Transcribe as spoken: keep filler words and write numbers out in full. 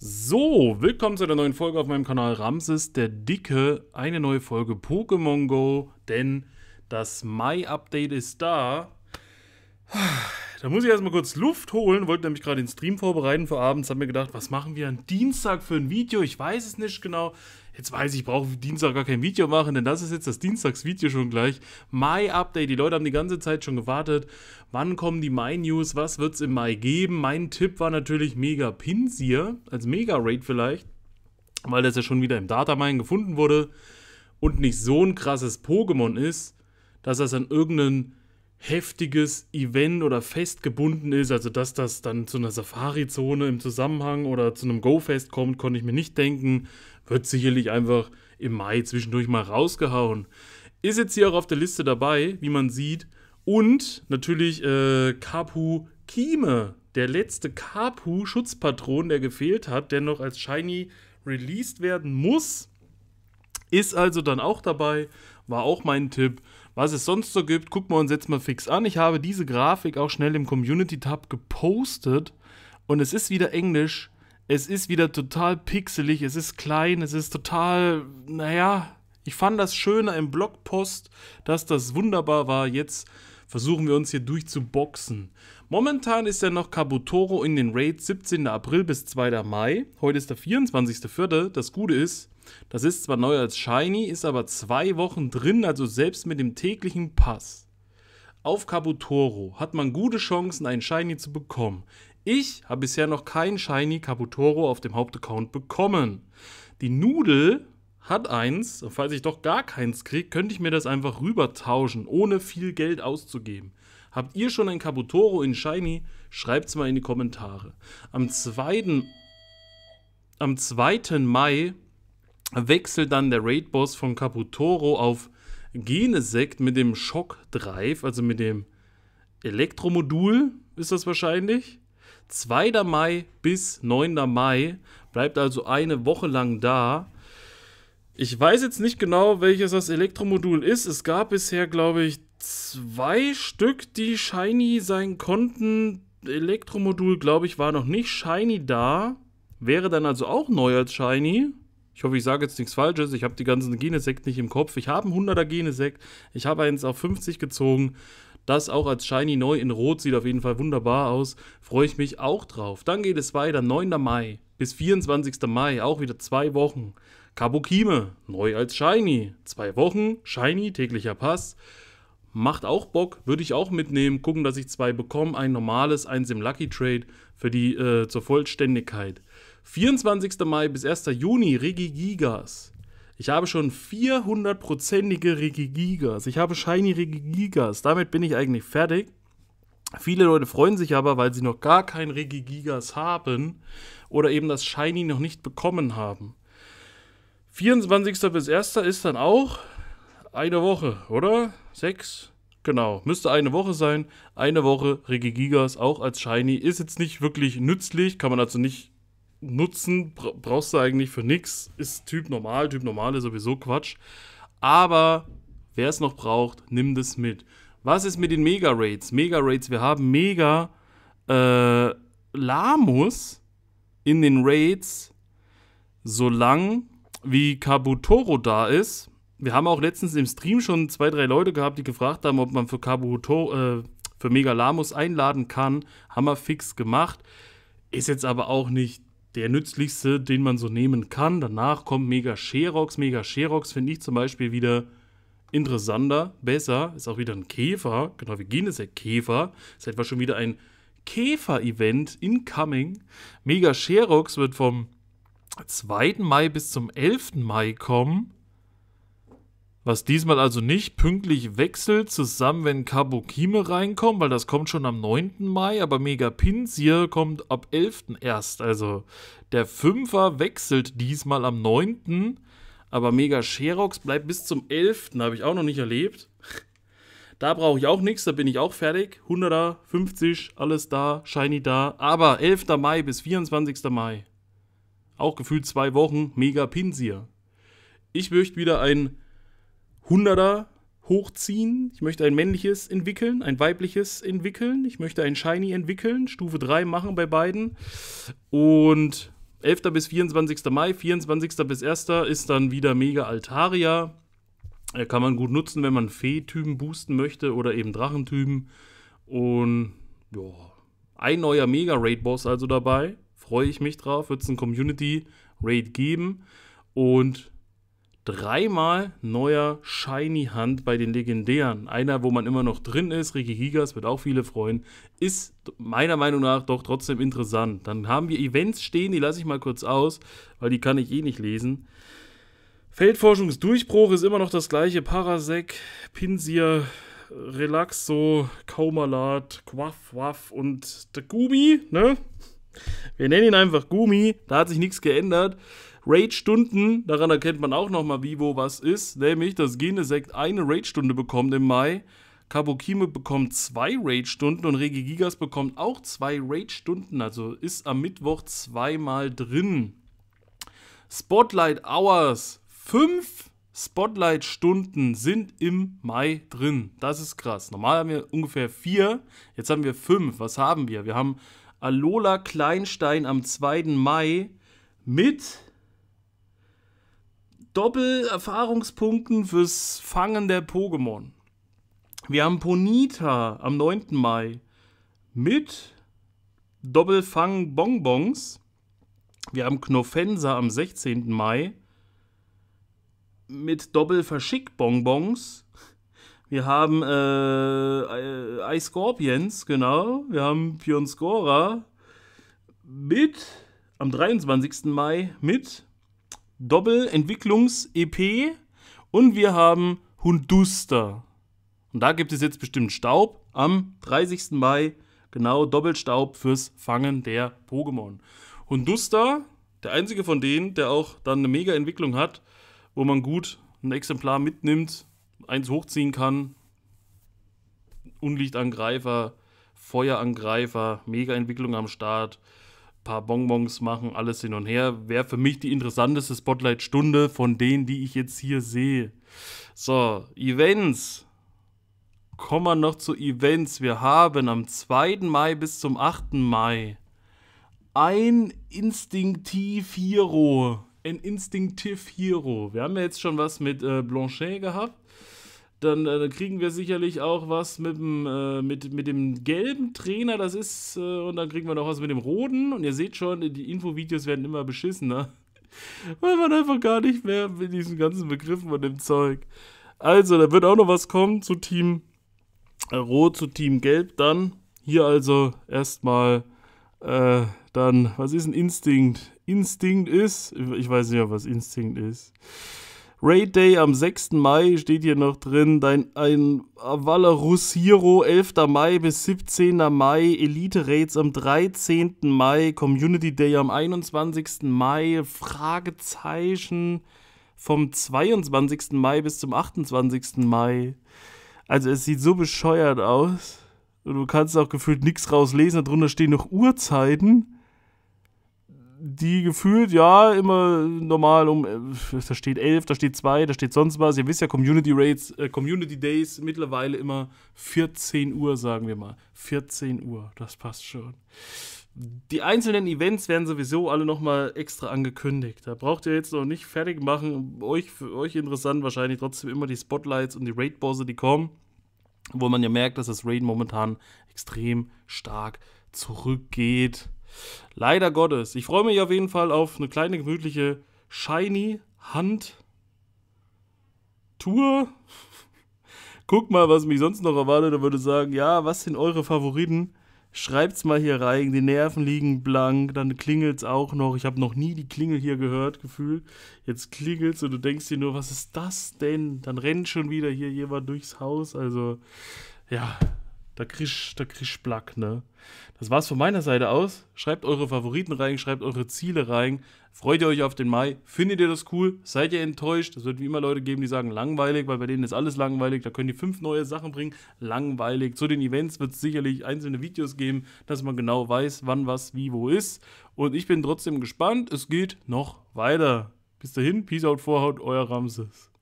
So, willkommen zu einer neuen Folge auf meinem Kanal Ramses der Dicke. Eine neue Folge Pokémon Go, denn das Mai-Update ist da. Da muss ich erstmal kurz Luft holen, wollte nämlich gerade den Stream vorbereiten für abends, habe mir gedacht, was machen wir am Dienstag für ein Video? Ich weiß es nicht genau. Jetzt weiß ich, ich brauche Dienstag gar kein Video machen, denn das ist jetzt das Dienstagsvideo schon gleich. Mai-Update, die Leute haben die ganze Zeit schon gewartet. Wann kommen die Mai-News, was wird es im Mai geben? Mein Tipp war natürlich Mega Pinsir, als Mega-Raid vielleicht, weil das ja schon wieder im Datamine gefunden wurde und nicht so ein krasses Pokémon ist, dass das an irgendein heftiges Event oder Fest gebunden ist. Also dass das dann zu einer Safari-Zone im Zusammenhang oder zu einem Go-Fest kommt, konnte ich mir nicht denken. Wird sicherlich einfach im Mai zwischendurch mal rausgehauen. Ist jetzt hier auch auf der Liste dabei, wie man sieht. Und natürlich äh, Kapu Kime, der letzte Kapu-Schutzpatron, der gefehlt hat, der noch als Shiny released werden muss. Ist also dann auch dabei, war auch mein Tipp. Was es sonst so gibt, gucken wir uns jetzt mal fix an. Ich habe diese Grafik auch schnell im Community-Tab gepostet. Und es ist wieder Englisch. Es ist wieder total pixelig, es ist klein, es ist total, naja, ich fand das schöner im Blogpost, dass das wunderbar war. Jetzt versuchen wir uns hier durchzuboxen. Momentan ist ja noch Kabutoro in den Raids siebzehnten April bis zweiten Mai. Heute ist der vierundzwanzigste vierte Das Gute ist, das ist zwar neu als Shiny, ist aber zwei Wochen drin, also selbst mit dem täglichen Pass auf Kabutoro hat man gute Chancen, einen Shiny zu bekommen. Ich habe bisher noch kein Shiny Kabutoro auf dem Hauptaccount bekommen. Die Nudel hat eins, und falls ich doch gar keins kriege, könnte ich mir das einfach rüber tauschen, ohne viel Geld auszugeben. Habt ihr schon ein Kabutoro in Shiny? Schreibt es mal in die Kommentare. Am zweiten Mai wechselt dann der Raid-Boss von Kabutoro auf Genesect mit dem Schock-Drive, also mit dem Elektromodul ist das wahrscheinlich. zweiten Mai bis neunten Mai, bleibt also eine Woche lang da. Ich weiß jetzt nicht genau, welches das Elektromodul ist. Es gab bisher, glaube ich, zwei Stück, die shiny sein konnten. Elektromodul, glaube ich, war noch nicht shiny da. Wäre dann also auch neu als shiny. Ich hoffe, ich sage jetzt nichts Falsches. Ich habe die ganzen Genesect nicht im Kopf. Ich habe einen hunderter Genesect. Ich habe eins auf fünfzig gezogen. Das auch als Shiny neu in Rot sieht auf jeden Fall wunderbar aus. Freue ich mich auch drauf. Dann geht es weiter, neunten Mai bis vierundzwanzigsten Mai, auch wieder zwei Wochen. Kapu Kime, neu als Shiny. Zwei Wochen, Shiny, täglicher Pass. Macht auch Bock, würde ich auch mitnehmen. Gucken, dass ich zwei bekomme. Ein normales, eins im Lucky Trade für die äh, zur Vollständigkeit. vierundzwanzigsten Mai bis ersten Juni, Regigigas. Ich habe schon vierhundertprozentige Regigigas. Ich habe Shiny Regigigas. Damit bin ich eigentlich fertig. Viele Leute freuen sich aber, weil sie noch gar kein Regigigas haben oder eben das Shiny noch nicht bekommen haben. vierundzwanzigsten bis ersten ist dann auch eine Woche, oder? Sechs? Genau, müsste eine Woche sein. Eine Woche Regigigas auch als Shiny. Ist jetzt nicht wirklich nützlich, kann man dazu nicht nutzen, brauchst du eigentlich für nichts, ist Typ normal, Typ normal ist sowieso Quatsch, aber wer es noch braucht, nimm das mit. Was ist mit den Mega-Raids? Mega-Raids, wir haben Mega äh, Lahmus in den Raids, solange wie Kabutoro da ist. Wir haben auch letztens im Stream schon zwei, drei Leute gehabt, die gefragt haben, ob man für Kabutoro, äh, für Mega Lahmus einladen kann, haben wir fix gemacht, ist jetzt aber auch nicht der nützlichste, den man so nehmen kann. Danach kommt Mega-Scherox. Mega-Scherox finde ich zum Beispiel wieder interessanter, besser. Ist auch wieder ein Käfer. Genau, wie Genesect-Käfer. Ist etwa schon wieder ein Käfer-Event incoming. Mega-Scherox wird vom zweiten Mai bis zum elften Mai kommen. Was diesmal also nicht pünktlich wechselt, zusammen wenn Kapu Kime reinkommt, weil das kommt schon am neunten Mai, aber Mega Pinsir kommt ab elften erst. Also der Fünfer wechselt diesmal am neunten aber Mega-Scherox bleibt bis zum elften habe ich auch noch nicht erlebt. Da brauche ich auch nichts, da bin ich auch fertig. hunderter, fünfzig, alles da, Shiny da, aber elften Mai bis vierundzwanzigsten Mai. Auch gefühlt zwei Wochen, Mega Pinsir. Ich möchte wieder ein hunderter hochziehen, ich möchte ein männliches entwickeln, ein weibliches entwickeln, ich möchte ein Shiny entwickeln, Stufe drei machen bei beiden und elften bis vierundzwanzigsten Mai, vierundzwanzigsten bis ersten ist dann wieder Mega Altaria. Kann man gut nutzen, wenn man Fee-Typen boosten möchte oder eben Drachentypen. Und ja, ein neuer Mega-Raid-Boss also dabei. Freue ich mich drauf. Wird es einen Community-Raid geben. Und dreimal neuer Shiny Hunt bei den Legendären. Einer, wo man immer noch drin ist, Regigigas, wird auch viele freuen. Ist meiner Meinung nach doch trotzdem interessant. Dann haben wir Events stehen, die lasse ich mal kurz aus, weil die kann ich eh nicht lesen. Feldforschungsdurchbruch ist immer noch das gleiche. Parasek, Pinsir, Relaxo, Kaumalat, Quaff, Waff und der Gumi, ne? Wir nennen ihn einfach Gumi, da hat sich nichts geändert. Raid-Stunden, daran erkennt man auch nochmal, wie wo was ist, nämlich, dass Genesect eine Raid-Stunde bekommt im Mai, Kapu Kime bekommt zwei Raid-Stunden und Regigigas bekommt auch zwei Raid-Stunden, also ist am Mittwoch zweimal drin. Spotlight Hours, fünf Spotlight-Stunden sind im Mai drin, das ist krass. Normal haben wir ungefähr vier, jetzt haben wir fünf, was haben wir? Wir haben Alola Kleinstein am zweiten Mai mit Doppel-Erfahrungspunkten fürs Fangen der Pokémon. Wir haben Ponita am neunten Mai mit Doppelfang-Bonbons. Wir haben Knofenza am sechzehnten Mai mit Doppelverschick-Bonbons. Wir haben äh, Eiskorpions, genau. Wir haben Pion Scora mit am dreiundzwanzigsten Mai mit Doppel-Entwicklungs-E P und wir haben Hunduster. Und da gibt es jetzt bestimmt Staub am dreißigsten Mai. Genau, Doppelstaub fürs Fangen der Pokémon. Hunduster, der einzige von denen, der auch dann eine Mega-Entwicklung hat, wo man gut ein Exemplar mitnimmt, eins hochziehen kann. Unlichtangreifer, Feuerangreifer, Mega-Entwicklung am Start. Paar Bonbons machen, alles hin und her. Wäre für mich die interessanteste Spotlight-Stunde von denen, die ich jetzt hier sehe. So, Events. Kommen wir noch zu Events. Wir haben am zweiten Mai bis zum achten Mai ein Instinktiv-Hero. Ein Instinktiv-Hero. Wir haben ja jetzt schon was mit äh, Blanchet gehabt. Dann äh, kriegen wir sicherlich auch was mit dem, äh, mit, mit dem gelben Trainer, das ist, äh, und dann kriegen wir noch was mit dem roten. Und ihr seht schon, die Infovideos werden immer beschissener, weil man einfach gar nicht mehr mit diesen ganzen Begriffen und dem Zeug. Also, da wird auch noch was kommen zu Team Rot, zu Team Gelb dann. Hier also erstmal äh, dann, was ist ein Instinkt? Instinkt ist, ich weiß nicht, was Instinkt ist. Raid Day am sechsten Mai steht hier noch drin. Dein ein Avalorus Hero elften Mai bis siebzehnten Mai. Elite Raids am dreizehnten Mai. Community Day am einundzwanzigsten Mai. Fragezeichen vom zweiundzwanzigsten Mai bis zum achtundzwanzigsten Mai. Also es sieht so bescheuert aus. Und du kannst auch gefühlt nichts rauslesen. Darunter stehen noch Uhrzeiten. Die gefühlt, ja, immer normal um, da steht elf, da steht zwei, da steht sonst was. Ihr wisst ja, Community Raids, äh, Community Days mittlerweile immer vierzehn Uhr, sagen wir mal. vierzehn Uhr, das passt schon. Die einzelnen Events werden sowieso alle nochmal extra angekündigt. Da braucht ihr jetzt noch nicht fertig machen. Euch, für euch interessant wahrscheinlich trotzdem immer die Spotlights und die Raid-Bosse, die kommen. Wo man ja merkt, dass das Raid momentan extrem stark zurückgeht. Leider Gottes. Ich freue mich auf jeden Fall auf eine kleine, gemütliche Shiny-Hunt-Tour. Guck mal, was mich sonst noch erwartet. Da würde sagen, ja, was sind eure Favoriten? Schreibt's mal hier rein. Die Nerven liegen blank. Dann klingelt's auch noch. Ich habe noch nie die Klingel hier gehört, gefühlt. Jetzt klingelt's und du denkst dir nur, was ist das denn? Dann rennt schon wieder hier jemand durchs Haus. Also, ja. Da kriegst du Plack, ne? Das war's von meiner Seite aus. Schreibt eure Favoriten rein, schreibt eure Ziele rein. Freut ihr euch auf den Mai? Findet ihr das cool? Seid ihr enttäuscht? Es wird wie immer Leute geben, die sagen langweilig, weil bei denen ist alles langweilig. Da können die fünf neue Sachen bringen. Langweilig. Zu den Events wird es sicherlich einzelne Videos geben, dass man genau weiß, wann was wie wo ist. Und ich bin trotzdem gespannt. Es geht noch weiter. Bis dahin, Peace out, Vorhaut, euer Ramses.